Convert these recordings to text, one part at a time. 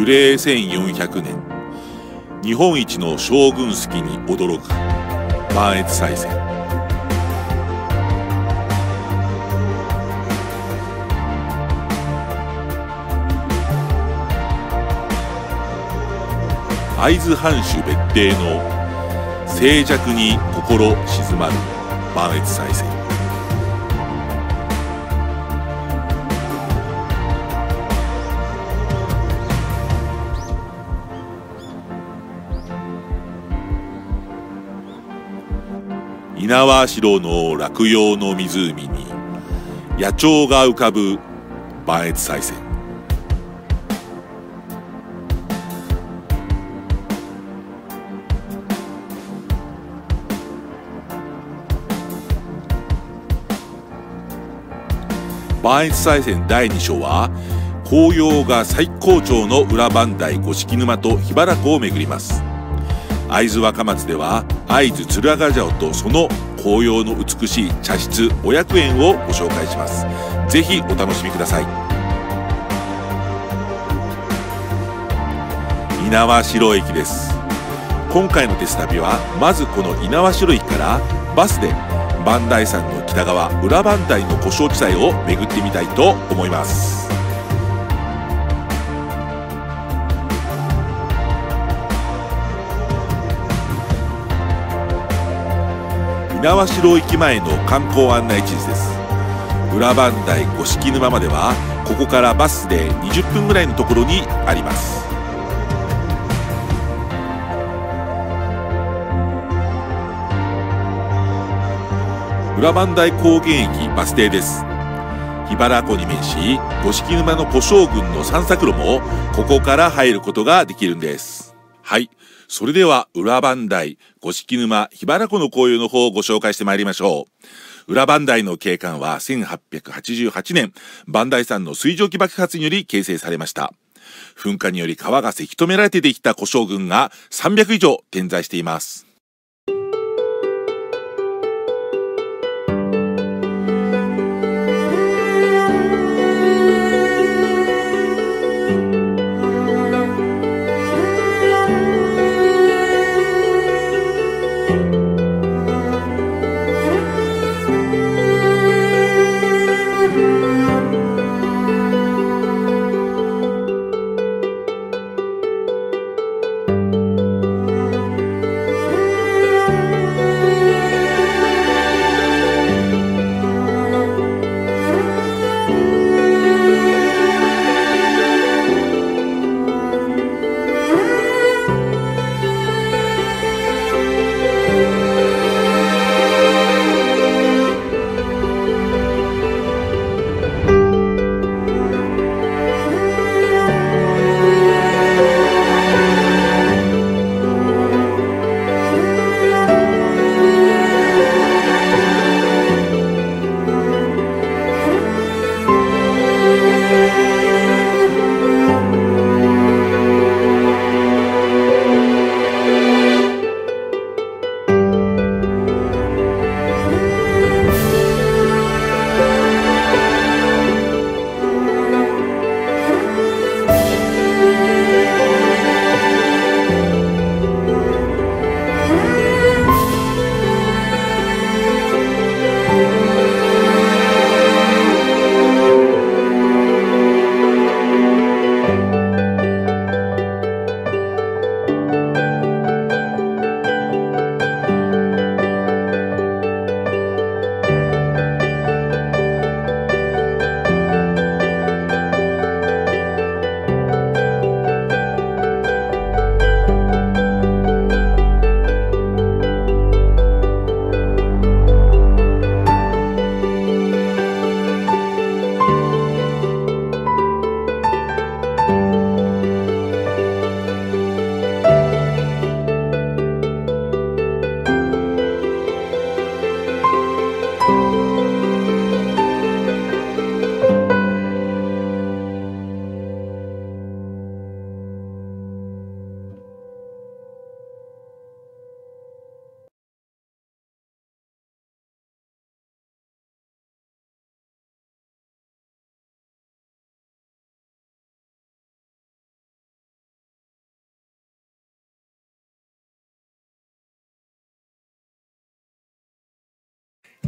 樹齢1400年日本一の将軍好きに驚く磐越西線。会津藩主別邸の静寂に心静まる磐越西線。猪苗代の落葉の湖に野鳥が浮かぶ磐越西線。磐越西線第2章は紅葉が最高潮の裏磐梯、五色沼と桧原湖を巡ります。会津若松では会津鶴ヶ城とその紅葉の美しい茶室お薬園をご紹介します。ぜひお楽しみください。猪苗代駅です。今回の「鉄旅」はまずこの猪苗代駅からバスで磐梯山の北側裏磐梯の湖沼地帯を巡ってみたいと思います。猪苗代駅前の観光案内地図です。裏磐梯五色沼まではここからバスで20分ぐらいのところにあります。裏磐梯高原駅バス停です。桧原湖に面し五色沼の湖沼群の散策路もここから入ることができるんです。はい、それでは裏磐梯五色沼桧原湖の紅葉の方をご紹介してまいりましょう。裏磐梯の景観は1888年磐梯山の水蒸気爆発により形成されました。噴火により川がせき止められてできた湖沼群が300以上点在しています。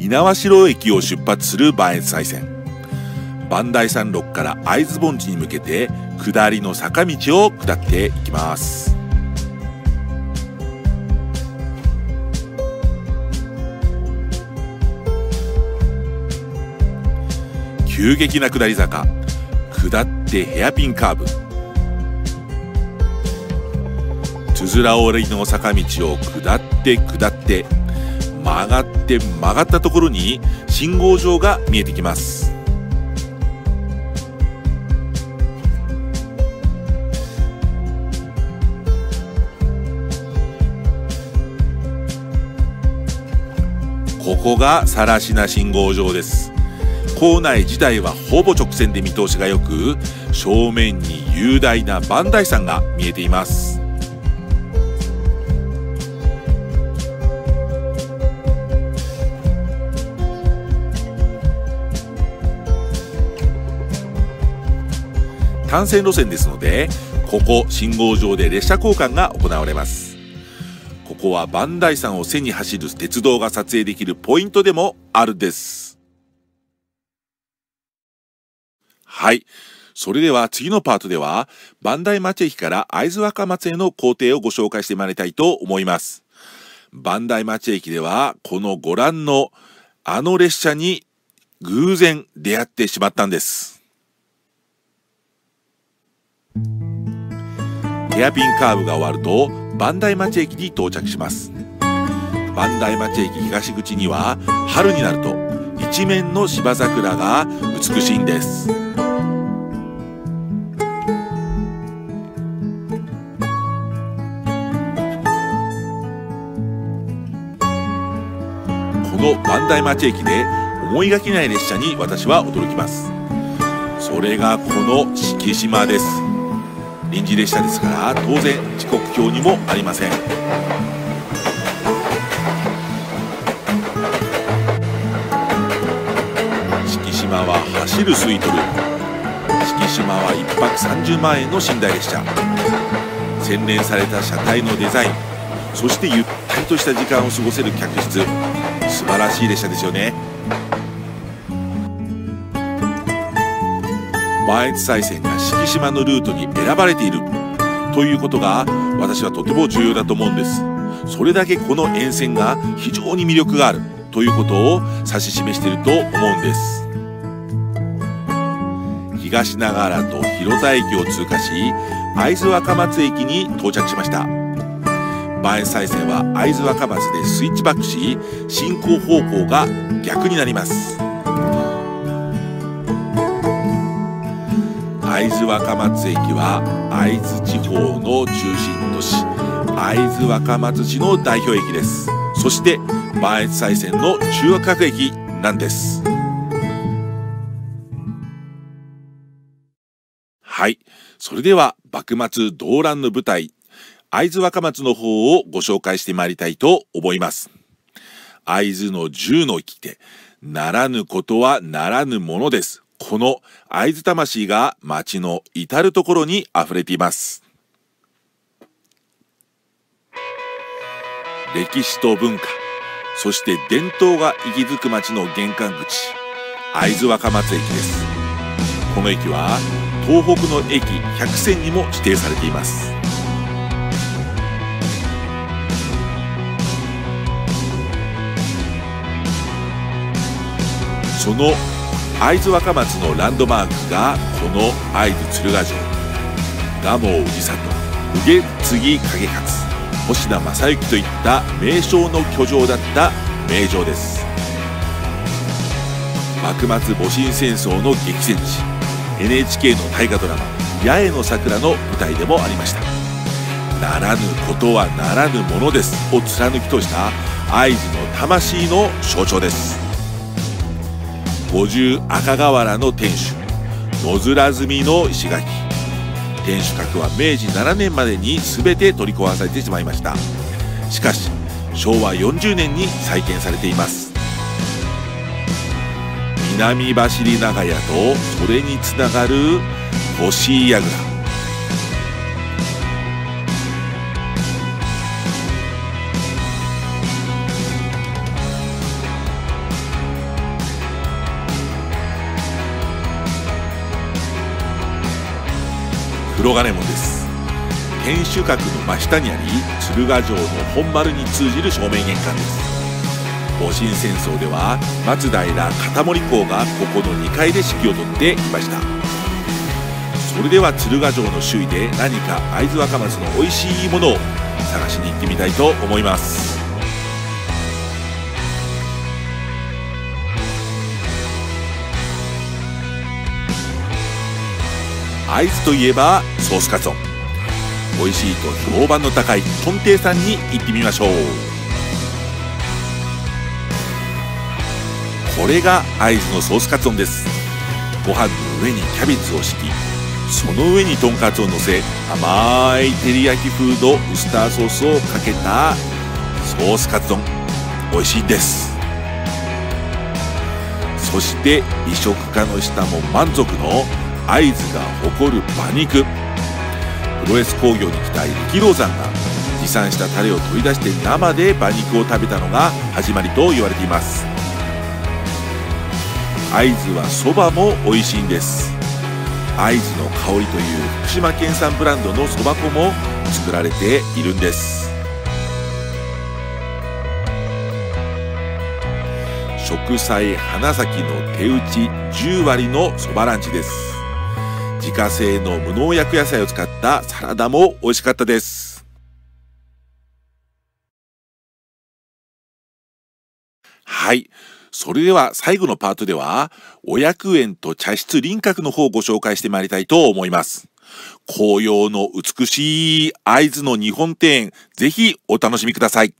猪苗代駅を出発する磐越西線、磐梯山麓から会津盆地に向けて下りの坂道を下っていきます。急激な下り坂、下ってヘアピンカーブ、つづら折りの坂道を下って曲がったところに信号場が見えてきます。ここが更科信号場です。構内自体はほぼ直線で見通しがよく、正面に雄大な磐梯山が見えています。単線路線ですので、ここ信号場で列車交換が行われます。ここは磐梯山を背に走る鉄道が撮影できるポイントでもあるんです。はい、それでは次のパートでは磐梯町駅から会津若松への行程をご紹介してまいりたいと思います。磐梯町駅ではこのご覧のあの列車に偶然出会ってしまったんです。ヘアピンカーブが終わると磐梯町駅に到着します。磐梯町駅東口には春になると一面の芝桜が美しいんです。この磐梯町駅で思いがけない列車に私は驚きます。それがこの敷島です。臨時列車ですから当然時刻表にもありません。敷島は走るスイートルーム、敷島は1泊30万円の寝台列車、洗練された車体のデザイン、そしてゆったりとした時間を過ごせる客室、素晴らしい列車ですよね。磐越西線が敷島のルートに選ばれているということが私はとても重要だと思うんです。それだけこの沿線が非常に魅力があるということを指し示していると思うんです。東長原と広田駅を通過し会津若松駅に到着しました。磐越西線は会津若松でスイッチバックし、進行方向が逆になります。会津若松駅は会津地方の中心都市、会津若松市の代表駅です。そして磐越西線の中央各駅なんです。はい、それでは幕末動乱の舞台、会津若松の方をご紹介してまいりたいと思います。会津の10の掟、ならぬことはならぬものです。この会津魂が町の至る所に溢れています。歴史と文化、そして伝統が息づく町の玄関口、会津若松駅です。この駅は東北の駅100選にも指定されています。その会津若松のランドマークがこの会津鶴ヶ城、蒲生氏郷、右次景勝、星名正幸といった名将の居城だった名城です。幕末戊辰戦争の激戦地、 NHK の大河ドラマ「八重の桜」の舞台でもありました。ならぬことはならぬものですを貫き通した会津の魂の象徴です。五重赤瓦の天守、野面積みの石垣、天守閣は明治7年までに全て取り壊されてしまいました。しかし昭和40年に再建されています。南走長屋とそれにつながる越井櫓、黒金門です。天守閣の真下にあり、鶴ヶ城の本丸に通じる正面玄関です。戊辰戦争では松平片森公がここの2階で指揮を執っていました。それでは鶴ヶ城の周囲で何か会津若松の美味しいものを探しに行ってみたいと思います。会津といえばソースカツ丼、美味しいと評判の高いとん亭さんに行ってみましょう。これが会津のソースカツ丼です。ご飯の上にキャベツを敷き、その上にとんかつをのせ、甘い照り焼き風のウスターソースをかけたソースカツ丼、美味しいです。そして美食家の舌も満足の会津が誇る馬肉。プロレス工業に来た力道山が持参したタレを取り出して生で馬肉を食べたのが始まりと言われています。会津はそばも美味しいんです。会津の香りという福島県産ブランドのそば粉も作られているんです。食材花咲の手打ち10割のそばランチです。自家製の無農薬野菜を使ったサラダも美味しかったです。はい、それでは最後のパートではお薬園と茶室輪郭の方をご紹介してまいりたいと思います。紅葉の美しい会津の日本庭園、ぜひお楽しみください。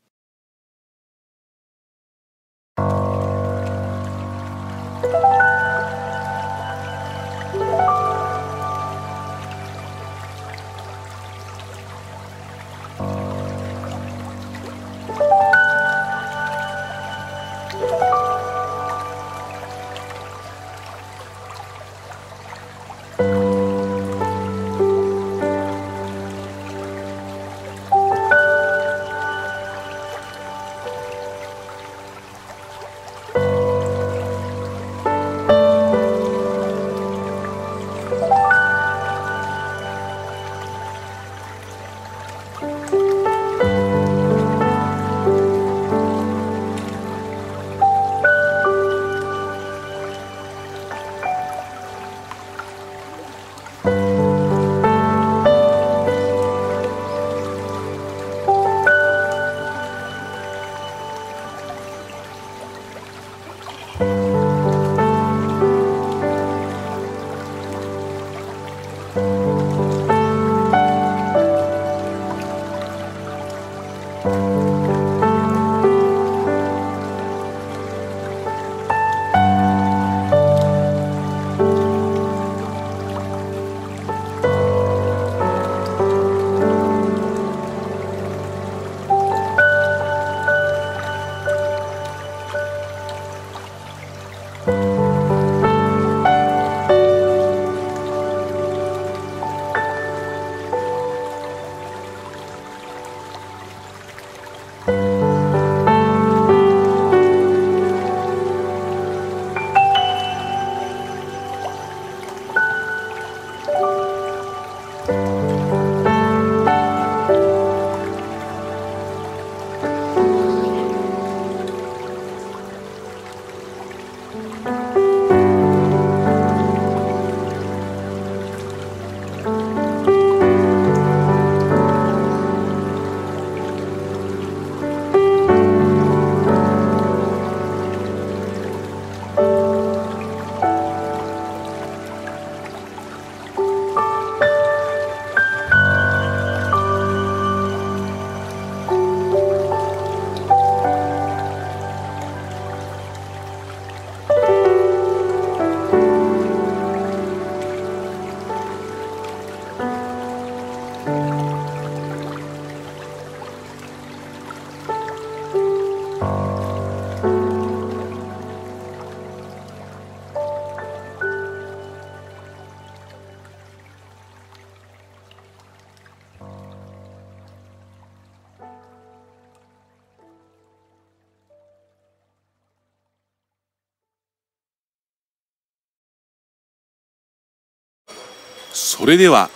それでは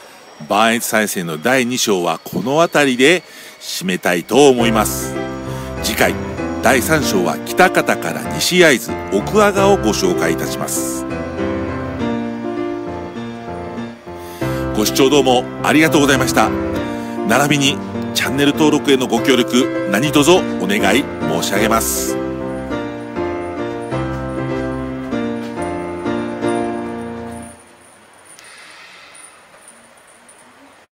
磐越再生の第2章はこの辺りで締めたいと思います。次回第3章は喜多方から西会津奥阿賀をご紹介いたします。ご視聴どうもありがとうございました。並びにチャンネル登録へのご協力何卒お願い申し上げます。